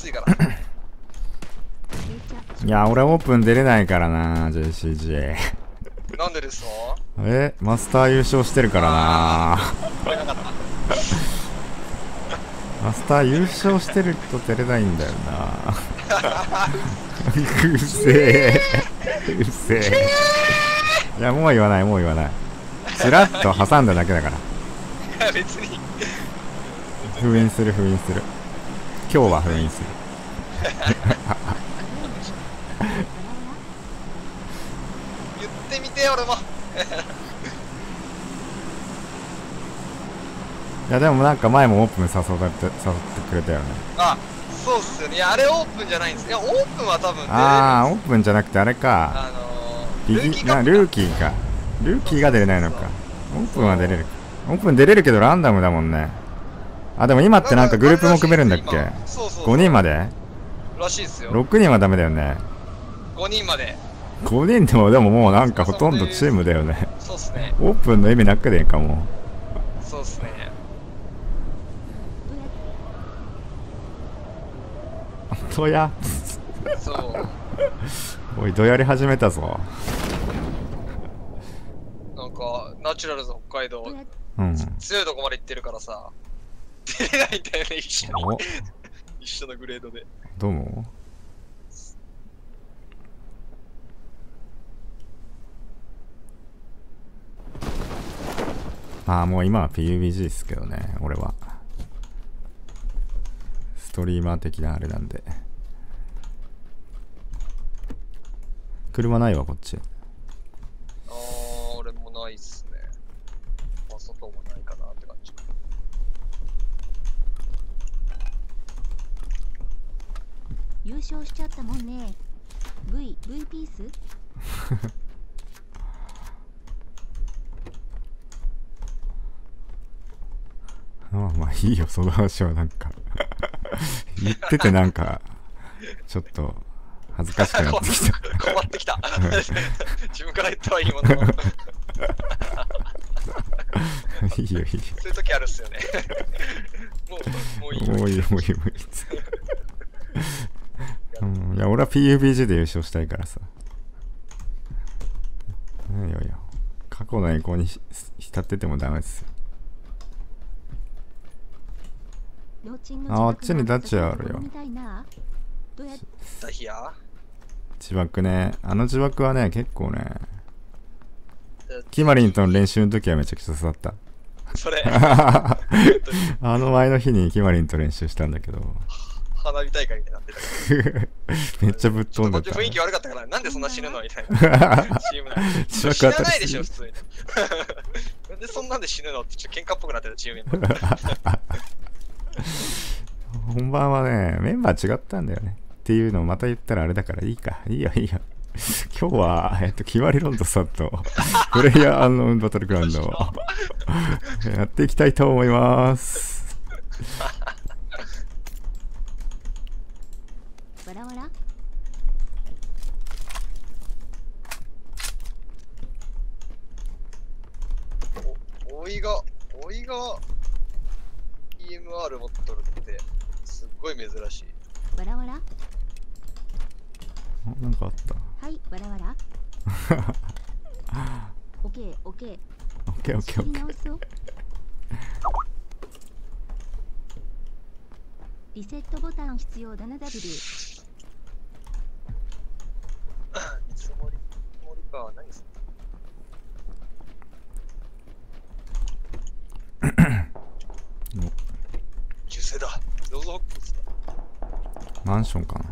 ついからいや俺オープン出れないからな JCJ なんでですか。マスター優勝してるからなマスター優勝してると出れないんだよなうせえうせえいやもう言わないもう言わないちらっと挟んだだけだからいや別に封印する封印する今日は封印する言ってみて俺もいやでもなんか前もオープン誘ってくれたよね。あそうっすよね。いやあれオープンじゃないんです。いやオープンは多分ああオープンじゃなくてあれかルーキーかルーキーが出れないのか。オープンは出れるオープン出れるけどランダムだもんね。あでも今ってなんかグループも組めるんだっけ。5人までらしいっすよ。6人はダメだよね。5人まで5人でもでももうなんかほとんどチームだよね。そうっすねオープンの意味なくでいいかも。そうっすねドヤそうおいドヤり始めたぞ。なんかナチュラルズ北海道、うん、強いとこまで行ってるからさ出れないんだよね一緒のグレードで。どうもああもう今は PUBG ですけどね俺はストリーマー的なあれなんで。車ないわこっち。ああ俺もないっすね。まあ外もないかなって感じ。優勝しちゃったもんね V ピースああまあいいよその話はなんか言っててなんかちょっと恥ずかしくなってきた困ってきた自分から言ったはいいものいいよいいよそういう時あるっすよねもういいよもういいよいや俺は PUBG で優勝したいからさ。いやいや過去の栄光に浸っててもダメですよ。あっちにダチあるよ。自爆ね。あの自爆はね、結構ね。キマリンとの練習の時はめちゃくちゃ刺さった。それあの前の日にキマリンと練習したんだけど。花火大会みたいになってためっちゃぶっ飛んだ。雰囲気悪かったから、なんでそんな死ぬのみたいな。死なないでしょ、普通に。なんでそんなんで死ぬのって、ちょっと喧嘩っぽくなってた、チームメンバー。本番はねメンバー違ったんだよねっていうのをまた言ったらあれだからいいかいいよいいよ今日はキワリロンドさんとプレイヤーアンノーンバトルグラウンドをやっていきたいと思います。わらわらおいが EMR 持っとるってすっごい珍しい。わらわらなんかあったはいわらわらオッケーオッケーオッケーオッケーオッケーリセットボタン必要だな W いつもりかはないですだどうぞ。マンションかな。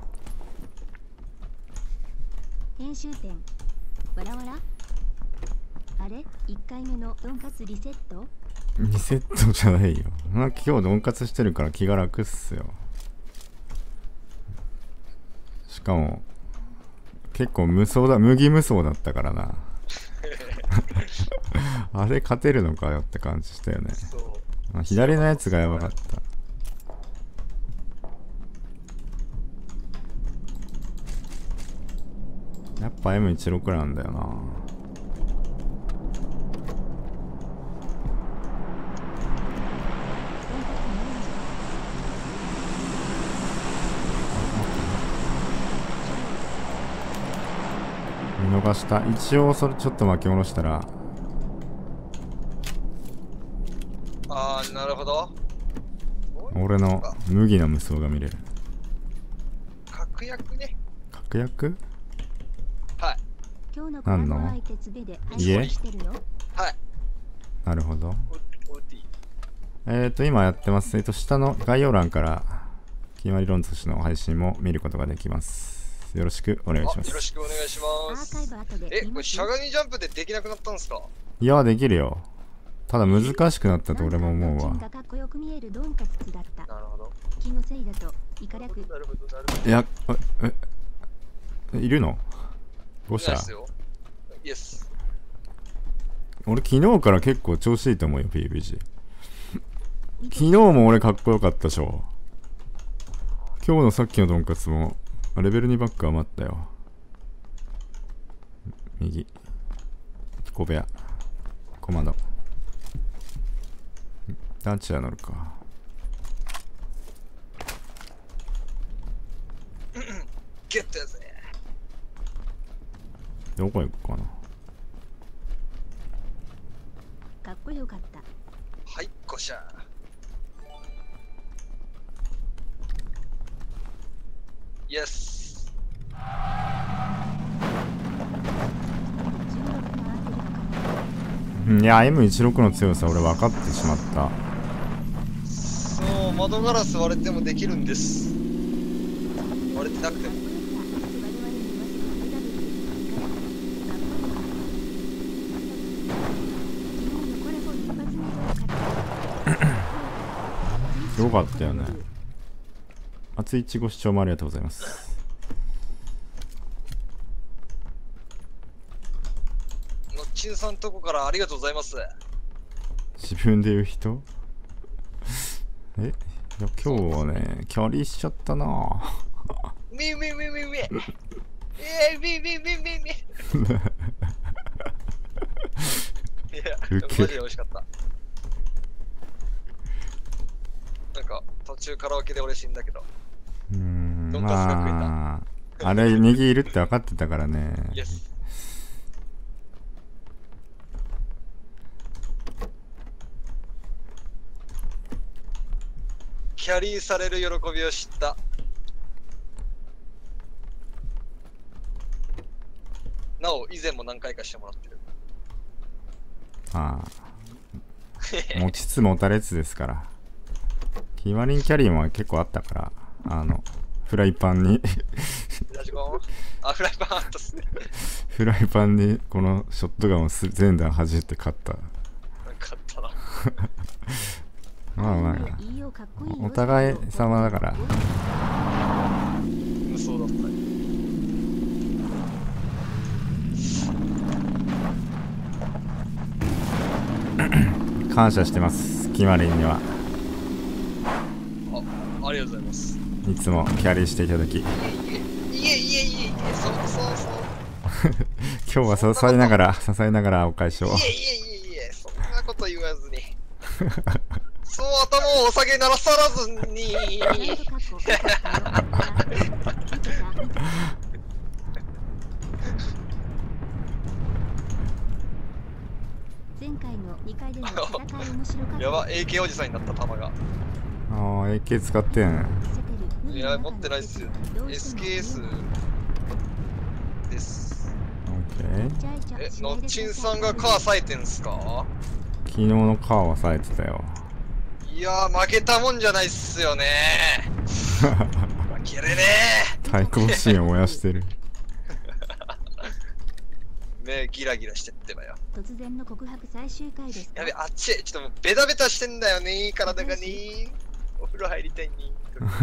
編集点わらわらあれ1回目のドンカツリセットリセットじゃないよ。なんか今日ドンカツしてるから気が楽っすよ。しかも結構麦無双だったからなあれ勝てるのかよって感じしたよね。左のやつがやばかった。やっぱ M16 なんだよな。見逃した。一応それちょっと巻き下ろしたら。ああ、なるほど。俺の麦の無双が見れる。確約ね。確約？はい。何の？家？はい。なるほど。今やってます。下の概要欄から、キーマ理論通信の配信も見ることができます。よろしくお願いします。よろしくお願いします。これしゃがみジャンプでできなくなったんですか？いや、できるよ。ただ難しくなったと俺も思うわ。いや、いるの ?5 社。俺昨日から結構調子いいと思うよ、PUBG。昨日も俺かっこよかったでしょ。今日のさっきのドンカツもレベル2バック余ったよ。右。小部屋。コマンド。ダンチャー乗るか。ゲットやぜ。どこ行くかな。かっこよかった。はい、こしゃ。イエス。いや、M16 の強さ俺分かってしまった。窓ガラス割れてもできるんです。割れてなくてもよかったよね。熱いちご視聴もありがとうございます。のっちんさんとこからありがとうございます。自分で言う人。いや今日はね、キャリーしちゃったなぁ。みみみみみみみみみみみ。いや、マジで美味しかった。なんか、途中カラオケで俺死んだけど。まあ、あれ、右いるって分かってたからね。キャリーされる喜びを知った。なお、以前も何回かしてもらってる。ああ。持ちつ持たれつですから。キマリンキャリーも結構あったから、フライパンに。フライパンあったっすね。フライパンにこのショットガンを全弾弾いて勝った。勝ったな。まあまあ、お互い様だから。無双だったね。感謝してます、キマリンには。ありがとうございます。いつもキャリーしていただき。いえ、そう。今日は支えながらお返しを。いえ、そんなこと言わずに。そう、頭をお酒鳴らさらずに。やば、AK おじさんになった弾が。ああ、AK 使ってん。いや、持ってないっすよ。SKS です。のっちんさんがカー割いてんすか？昨日のカーは割いてたよ。いやー、負けたもんじゃないっすよねー。負けれねー。対抗心を燃やしてる。目ギラギラしてってばよ。突然の告白最終回です。やべ、あっちへ。ちょっともうベタベタしてんだよねー、体がねー。お風呂入りたいにー。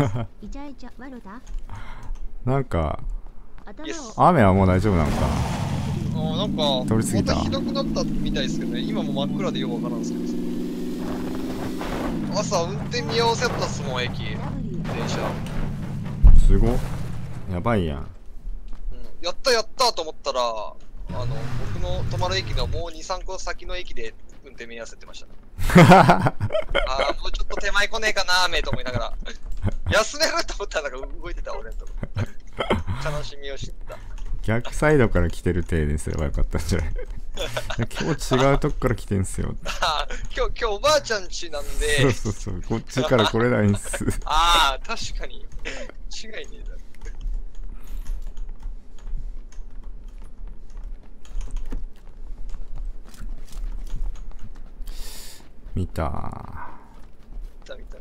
なんか、雨はもう大丈夫なのか。なんか、通り過ぎた。またひどくなったみたいですけどね。今も真っ暗でよくわからんすけど。朝運転見合わせたっすもん、駅。電車すごっ、やばいやん。やったやったと思ったら、僕の泊まる駅のもう 2,3 個先の駅で運転見合わせてました、ね、ああ、もうちょっと手前来ねえかなーめーと思いながら。休めると思ったらなんか動いてた俺のとこ。悲しみを知った。逆サイドから来てる体にすればよかったんじゃない今日違うとこから来てんすよ今日おばあちゃん家なんでそうこっちから来れないんすああ確かに違いねえだろ。見た見た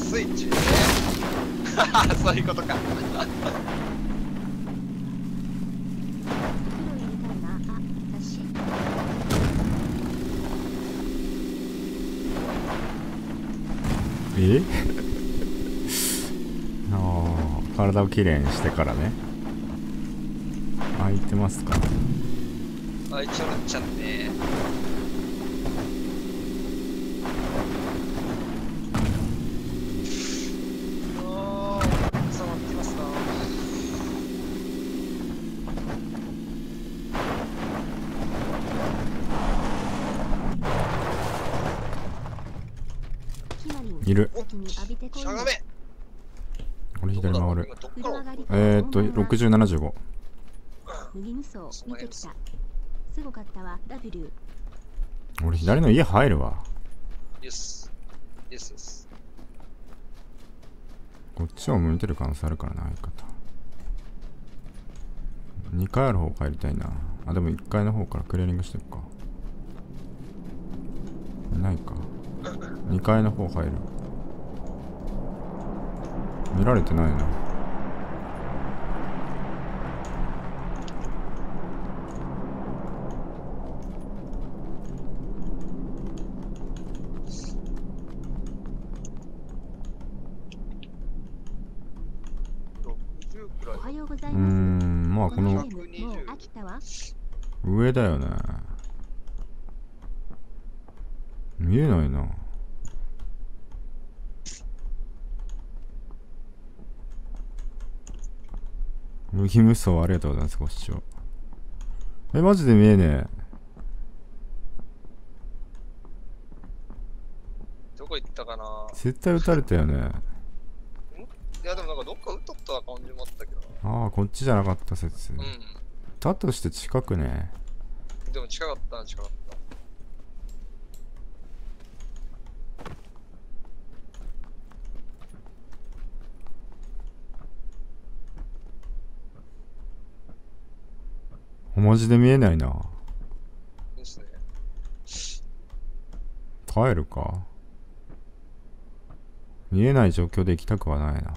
スイッチねそういうことかえああ体をきれいにしてからね。開いてますか。開いちゃっちゃっている。しゃがめ。これ左回る。60、75。俺左の家入るわ。こっちを向いてる可能性あるからな相方。2回ある方帰りたいな。あでも1階の方からクリアリングしてるか。いないか。2階の方入る。見られてないな。まあこの上だよね。見えないな。麦無双ありがとうございますご視聴。えマジで見えねえ。どこ行ったかな。絶対撃たれたよね。いやでもなんかどっか撃っとった感じもあったけど。ああこっちじゃなかった説。うん。だとして近くね。でも近かった近かった。マジで見えないな。ですね。帰るか。見えない状況で行きたくはないな。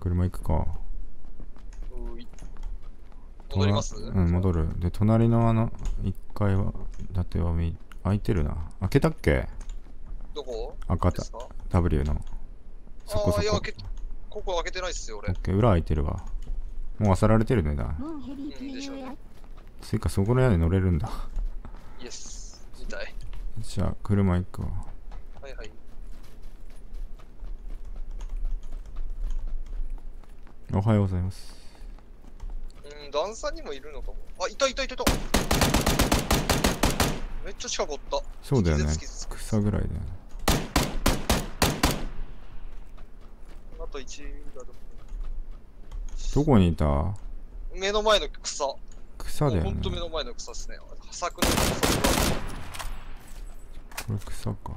車行くか。戻ります？うん、戻る。で、隣のあの1階は、だっては開いてるな。開けたっけ？どこ？赤田 W の。そこそこ。ああ、いや、ここ開けてないっすよ、俺。オッケー、裏開いてるわ。もう漁られてるねだ。ついかそこの屋根乗れるんだ。イエス。みたい。じゃあ車行くわ。はいはい。おはようございます。段差にもいるのかも。あ、いた。めっちゃ近かった。そうだよね。草ぐらいだよね。あと1だと。どこにいた？目の前の草。草だよね。ほんと目の前の草っすね。柵の草。これ草か。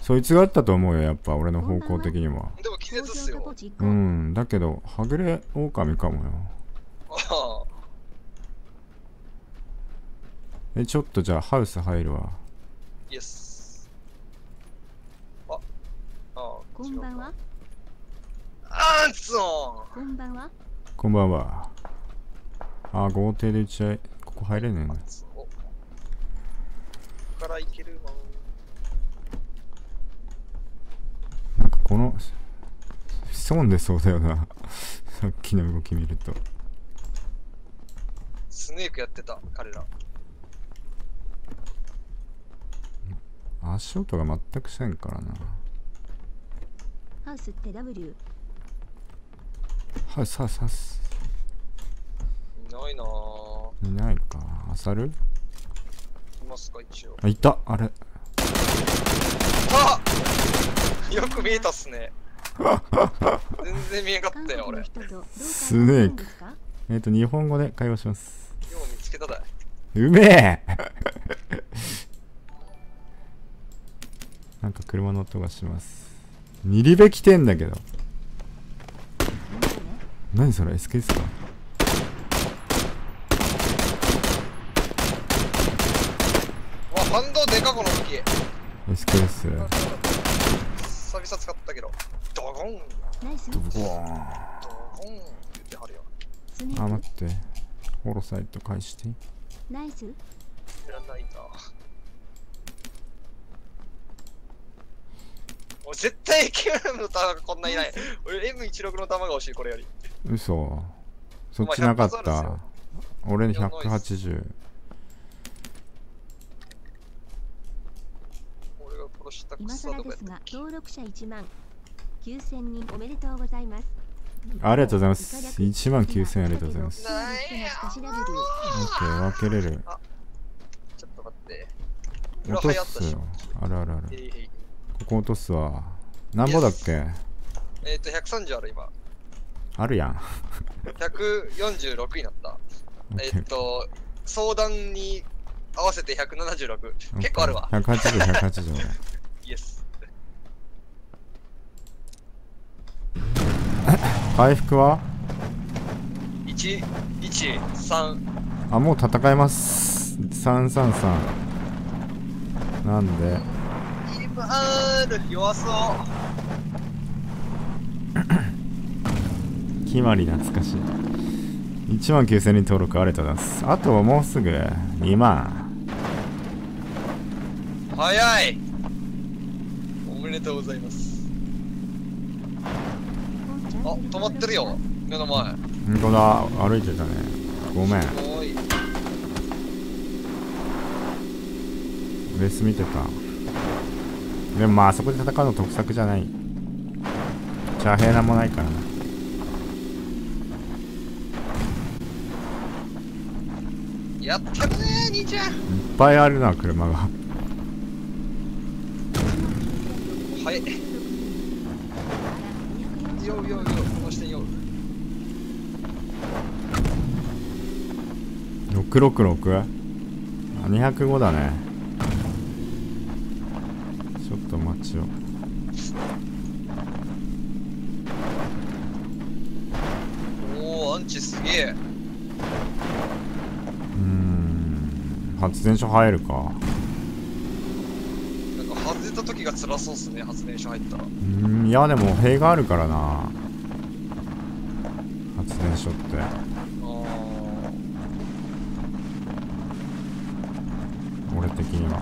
そいつがあったと思うよ、やっぱ俺の方向的には。でも気絶っすよ。うん、だけど、はぐれ狼かもよ。ああ。え、ちょっとじゃあハウス入るわ。イエス。ああ。こんばんは。あんそうこんばんは。こんばんは。あ、豪邸で打ち合い。ここ入れねえな。ここから行けるわ。なんかこの潜んでそうだよなさっきの動き見ると。スネークやってた彼ら。足音が全くせんからな。ハウスって W。ハウスいないなぁ。いないか。あさる？今ますか一応。あ、いた、あれ。あっよく見えたっすね。全然見えなかったよ、俺。スネーク。日本語で会話します。よう見つけただ。うめえなんか車の音がします。ニリベ来てんだけど。何それ ?SKS か。わ、反動でかこの時。SKS。久々使ったけど。ドゴン。ドゴン。ドゴンって言ってはるよ。あ、待って。ホロサイト返して。ナイス。いらないな。俺絶対 M の弾がこんないない。俺 M16 の弾が欲しいこれより。嘘。そっちなかった。俺に180。俺が殺した今更ですが登録者1万9000人おめでとうございます。ありがとうございます。1万9000ありがとうございます。分けれる。ちょっと待って。落とすよ。あるあるある。ここ落とすわ。なんぼだっけ？130ある今。あるやん。146になった。相談に合わせて176。結構あるわ。180、180。イエス。回復は ?113 あ、もう戦えます。333なんで MR 弱そう決まり懐かしい。19000人登録ありがとうございます。あともうすぐ2万。早い。おめでとうございます。あ、止まってるよ、目の前。ほんとだ、歩いてたね。ごめん。レース見てた。でもまあ、あそこで戦うの得策じゃない。チャーヘイなんもないからな。やったねー、兄ちゃん。いっぱいあるな、車が。早い。ようこの視点よ。666？ あ、205だね。ちょっと待ちよ。おお、アンチすげえ。発電所入るか。外れた時が辛そうっすね、発電所入ったら。いや、でも塀があるからな、発電所って。俺的には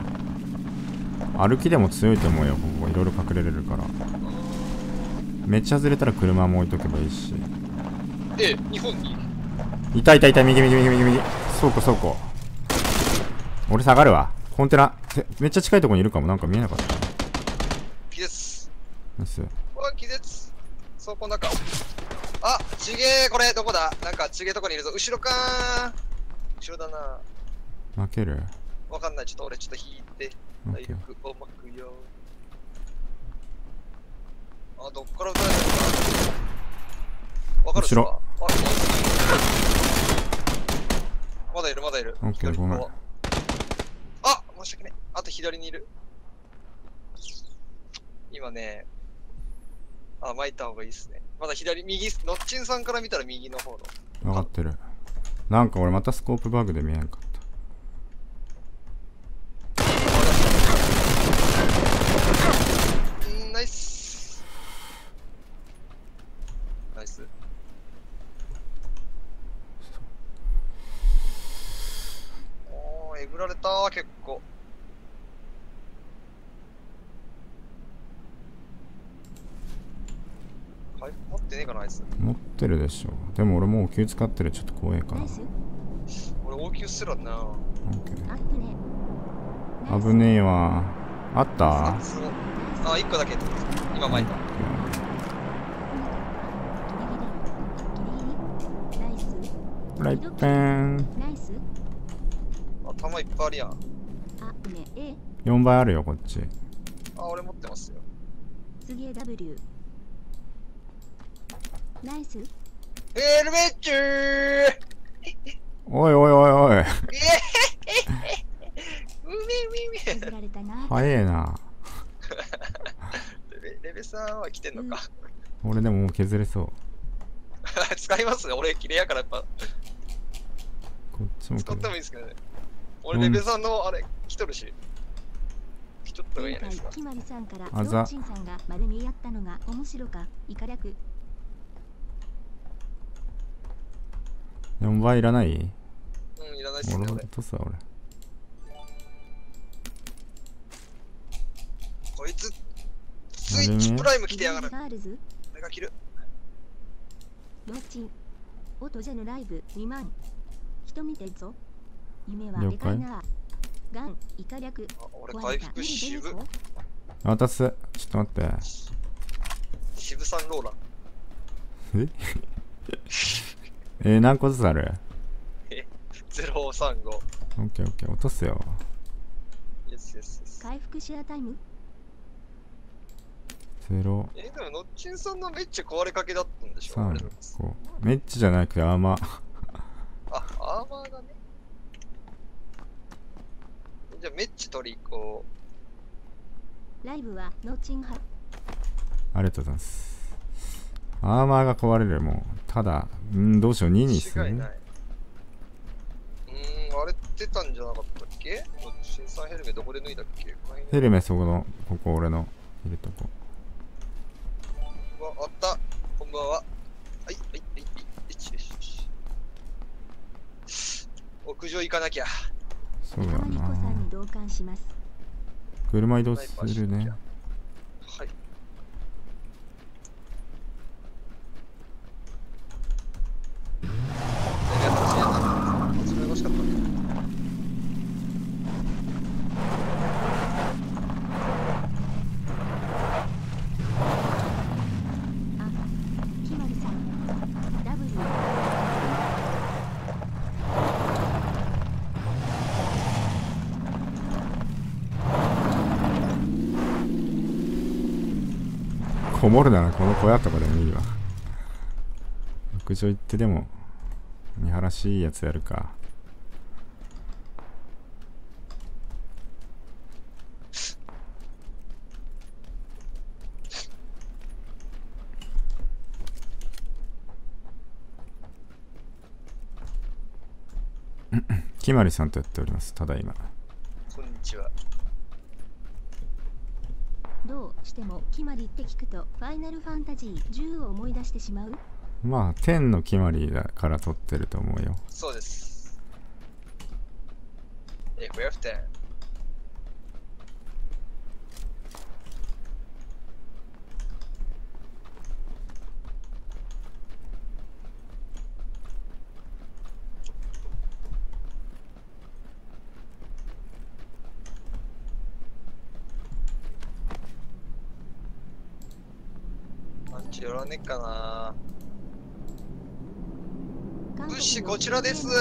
歩きでも強いと思うよ。ここいろいろ隠れれるから。めっちゃ外れたら車も置いとけばいいし。日本にいたいたいた。右倉庫。俺下がるわ。コンテナめっちゃ近いところにいるかも。なんか見えなかった。気絶。気絶。そこ中。あ、ちげえ。これどこだ。なんかちげえとこにいるぞ。後ろかー。後ろだな。負ける。わかんない。ちょっと俺ちょっと引いて。大福を巻くよ。あ、どっから撃たれたのか。わかるっすか。後ろ。まだいるまだいる。オッケー、ごめん。申し訳ない。あと左にいる。今ね、あ、巻いた方がいいですね。まだ左、右、ノッチンさんから見たら右の方の。わかってる。なんか俺またスコープバグで見えなかった。ナイス。ナイス。おー、えぐられたー、結構。持ってねえかなあいつ。持ってるでしょ。でも俺もう応急使ってる。ちょっと怖えかな。俺応急すらな。危ねえわ。あった？あ、1個だけ。今巻いた。フライパン。頭いっぱいあるやん。4倍あるよこっち。あ、俺持ってますよ。すげえ W。ナイス。エルベッチュー。おいおいおいおい。早えな。レベさんは来てんのか。俺でももう削れそう。使いますね。俺綺麗やからやっぱ。こっちも使ってもいいですけどね。俺レベさんのあれ来とるし。ちょっといいですか。あざ。4倍いらない？うん、いらないっすね。俺落とすわ、俺。こいつ、スイッチプライム来てやがる。俺が切る。ロチン、オトジェのライブ2万。人見てるぞ。夢はでかいな。ガン、イカ略。俺回復しぶ。渡す。ちょっと待って。渋さんローラ。え？何個ずつある？035。オッケーオッケー、落とすよ。回復シェアタイム？0。でもノッチンさんのめっちゃ壊れかけだったんでしょ？めっちゃじゃなくてアーマー。あ、アーマーだね。じゃあめっちゃ取り行こう。ライブはノッチン派。ありがとうございます。アーマーが壊れるもうただどうしよう2にする。割れてたんじゃなかったっけ？新さんヘルメどこで脱いだっけ？ヘルメそこのここ俺のいるとこ。あった。こんばんは。はいはいはいはい。屋上行かなきゃ。そうだな。車移動するね。はい。こもるならこの小屋とかでもいいわ。屋上行ってでも見晴らしいやつやるか。きまりさんとやっております。ただいま。こんにちは。どうしても決まりって聞くとファイナルファンタジー10を思い出してしまう。まあ10の決まりだから取ってると思うよ。そうです。If we have 10よろねっかな。物資こちらです。どう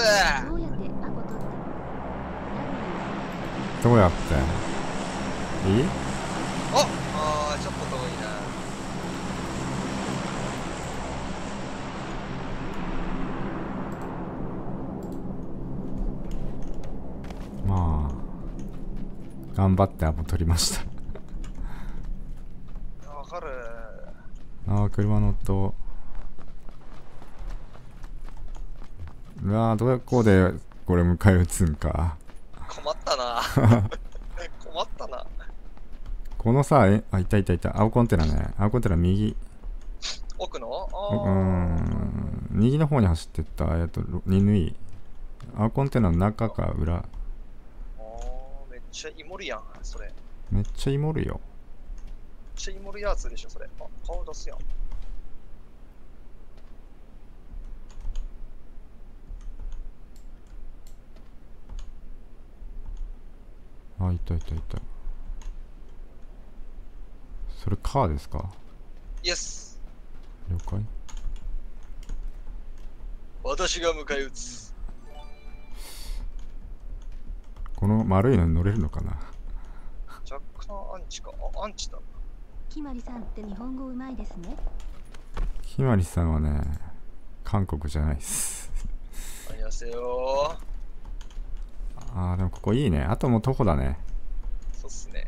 やっていい？あ、ちょっと遠いな。まあ頑張ってアポ取りました。わかる。ああ、車の音。うわー、どこでこれ迎え撃つんか。困ったな。困ったな。このさ、あ、いたいたいた。青コンテナね。青コンテナ右。奥の？右の方に走ってった。2位。青コンテナの中か裏。めっちゃイモるやん、それ。めっちゃイモるよ。チーモルヤーツでしょそれ。あ、顔出すやん。あ、いたいたいた。それカーですか？イエス。了解。私が迎え撃つ。この丸いのに乗れるのかな。若干アンチか。アンチだ。ひまりさんって日本語うまいですね。ひまりさんはね、韓国じゃないです。ありがとうよ。ああ、でもここいいね。あともう徒歩だね。そうっすね。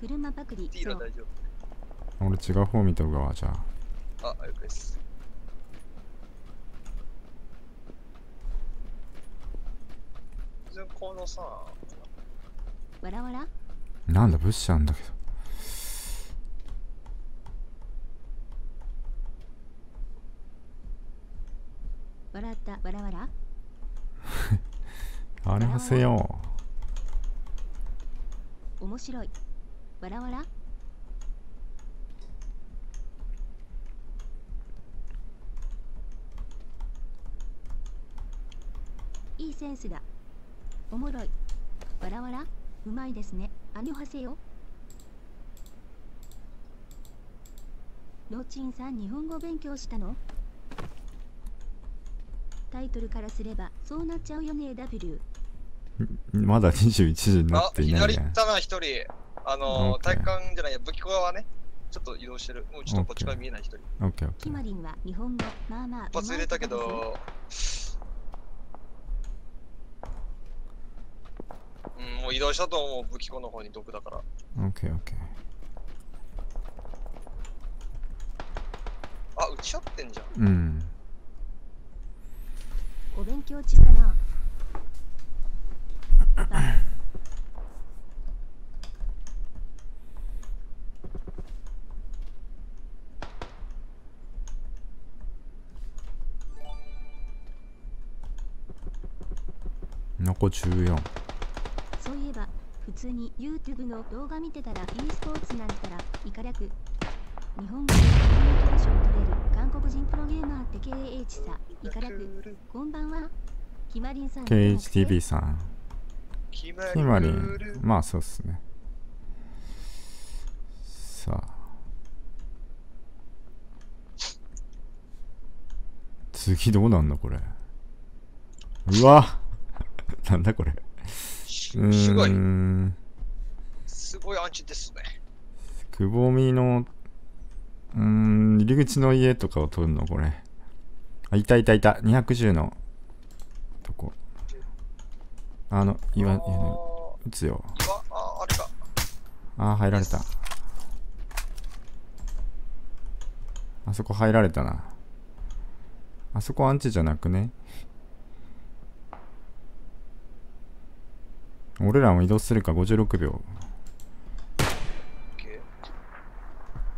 車パクリ。ティーラ大丈夫。俺違う方見とくわ、じゃあ。あ、了解です。じゃあこのさ、わらわら。なんだ、物資あんだけど。笑ったわらわら。あれはせよ。面白い。わらわら。いいセンスだ。おもろい。わらわら。うまいですね。アニョハセヨ。ローチンさん、日本語勉強したの？タイトルからすればそうなっちゃうよね。W。まだ21時になっていないね。あ、左行ったな、一人。体育館じゃないや、武器庫側はね、ちょっと移動してる。もうちょっとこっちから見えない一人。キマリンは日本語、まあまあ。一発入れたけど、うん、もう移動したと思う、武器庫の方に毒だから。OK、OK。あ、撃ち合ってんじゃん。うん。お勉強中かな。残14。そういえば普通に YouTube の動画見てたら e スポーツなんたらいかなく日本語でコミュニケーション取れる韓国人プロゲーマーって KH さいかなくこんばんはひまりんさん KHTV さんひまりんまあそうっすね。さあ次どうなんのこれ。うわなんだこれ。すごい。すごいアンチですね。くぼみの、入り口の家とかを取るのこれ。あ、いたいたいた。210のとこ。岩、打つよ。あ、あれか。あ、入られた。あそこ入られたな。あそこアンチじゃなくね。俺らも移動するか。56秒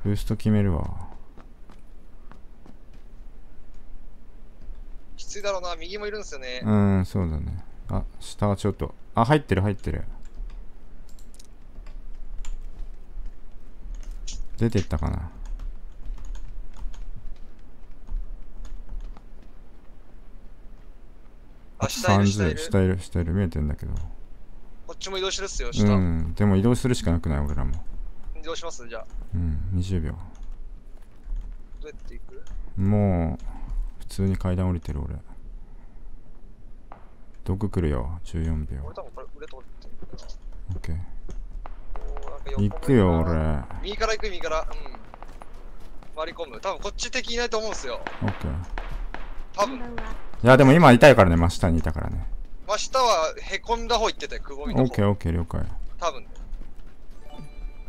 ブースト決めるわ。きついだろうな。右もいるんですよね。そうだね。あ、下はちょっと、あ、入ってる入ってる。出てったかな。あ、下いる見えてんだけど。こっちも移動してるっすよ、下。でも移動するしかなくない、俺らも。移動しますじゃあ。20秒。どうやって行く？もう、普通に階段降りてる、俺。毒来るよ、14秒。俺多分これ、腕取ってる。OK。行くよ、俺。右から行く、右から。割り込む。多分こっち敵いないと思うんすよ。OK。多分。いや、でも今痛いからね、真下にいたからね。真下はへこんだ方行ってたよ、くぼみの方。OK、了解。多分ね。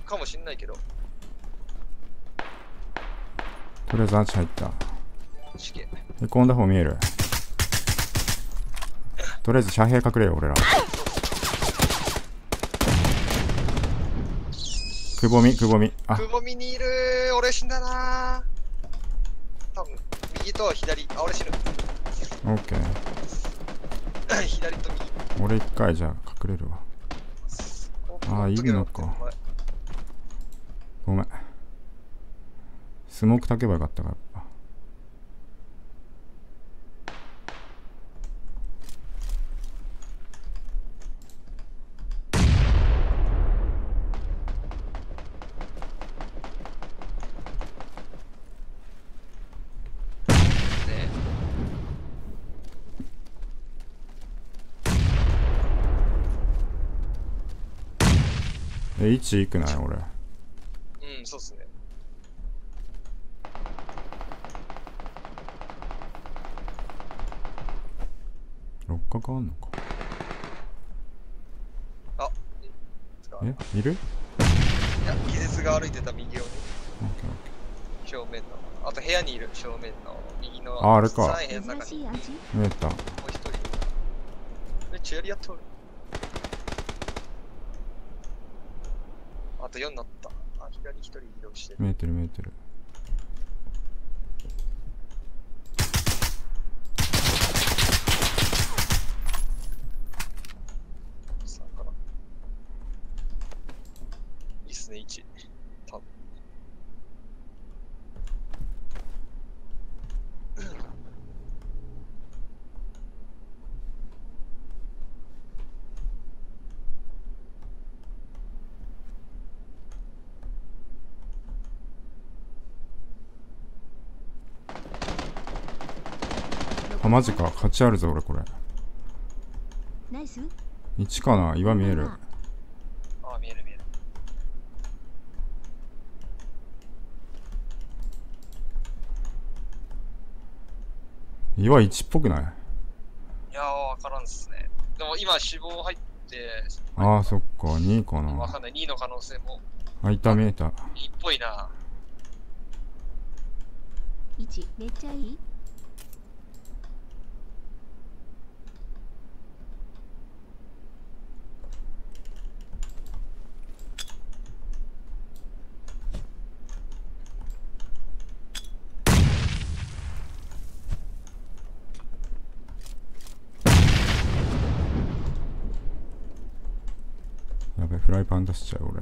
かもしんないけど。とりあえずアンチ入った。へこんだ方見える。とりあえず遮蔽隠れよ、俺ら。くぼみ。あ、くぼみにいるー。俺死んだなー。多分右と左。あ、俺死ぬ。OK。左と右。俺一回じゃあ隠れるわ。ああ、いいのか。ごめん。スモークたけばよかったか、やっぱ。位置いくない俺。うん、そうっすね。六角あんのか。あ、え、いる？いや、気絶が歩いてた右をね。正面の。あと部屋にいる、正面の右の。あ、あれか。見えた。もう一人。めっちゃやりやっとる。あと4になった。あ、左一人移動してる。見えてる見えてる。あ、マジか、勝ちあるぞ俺これ。1かな、岩見える。あ、見える見える。岩1っぽくない？いやー、分からんっすね。でも今死亡入って、ああ、そっか、2かな。分かんない、2の可能性も。あ、いた、見えた。2っぽいな。1めっちゃいい。フライパン出しちゃう俺。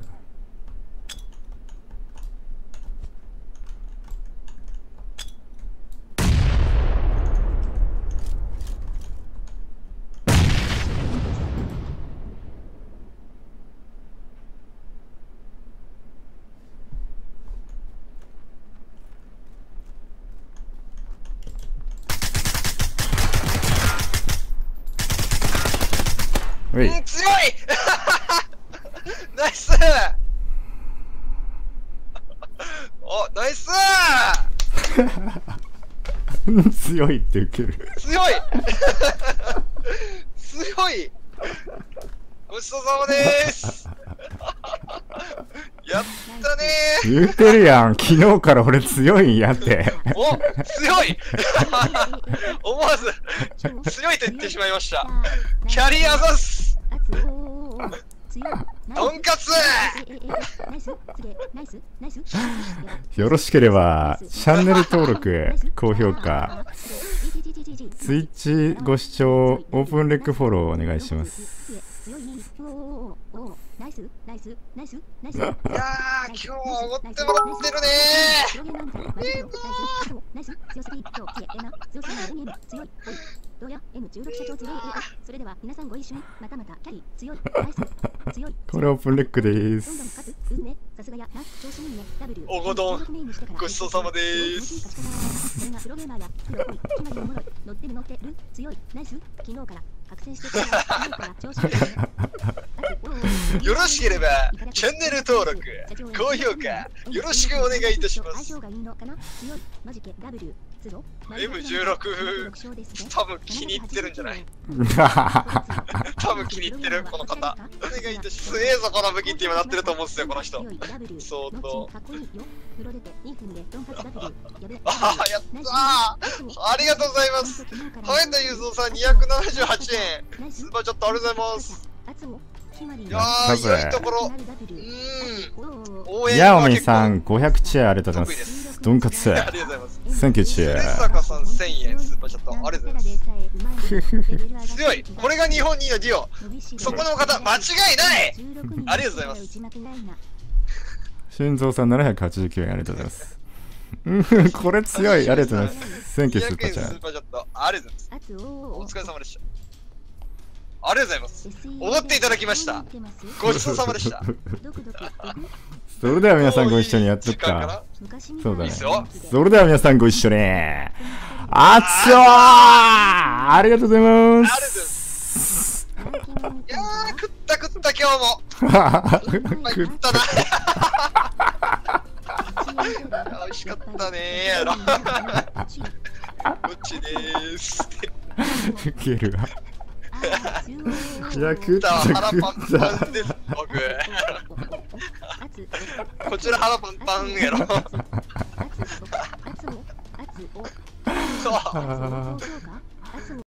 強いナイスお、ナイス強いってウケる。強い強い、ごちそうさまでーすやったねー。言うてるやん、昨日から俺強いんやってお、強い思わず強いと言ってしまいました。キャリアザスとんかつよろしければチャンネル登録、高評価、ツイッチご視聴、オープンレックフォローお願いします。いやー、今日はおごってもらってるねー。ドヤ M16 社長強い AA。 それでは皆さんご一緒に、またまたキャリー強いナイス強い。これオープンレックでーす。どんどん勝つ運命、さすがやな調子いいね。 W おごどんごちそうさまでーす。それがプロゲーマーやプロ多い決まりおもろい乗ってる乗ってる強いナイス。昨日から覚醒してきたから調子いいね。よろしければチャンネル登録、高評価よろしくお願いいたします。相性がいいのかな強いマジケ W M16 多分気に入ってるんじゃない？多分気に入ってるこの方。お願いいたします。強えぞこの武器って今なってると思うんですよこの人。相当。ああ、やったー。ありがとうございます。ハエンダユーゾーさん278円。スーパーちょっとありがとうございます。いやー、良いところ。ヤオミさん500チェアありがとうございます。ドンカツチェア。ありがとうございます。センキューチェア。ス坂さん1000円、スーパーチャットありがとうございます。強い。これが日本2のディオ。そこの方、間違いない。ありがとうございます。心臓さん789円、ありがとうございます。これ強い。ありがとうございます。センキュースーパーチャット。ありがとうございます。お疲れ様でした。ありがとうございます。おごっていただきました。ごちそうさまでした。それでは皆さんご一緒にやっとくか。そうだね。それでは皆さんご一緒に。あっちょー、ありがとうございます。いやー、食った食った。った今日も。今食ったな。美味しかったねーやろ。こっちでーす。ウケるわ。いや食った腹パンパンです僕。こちら腹パンパンやろ。そう。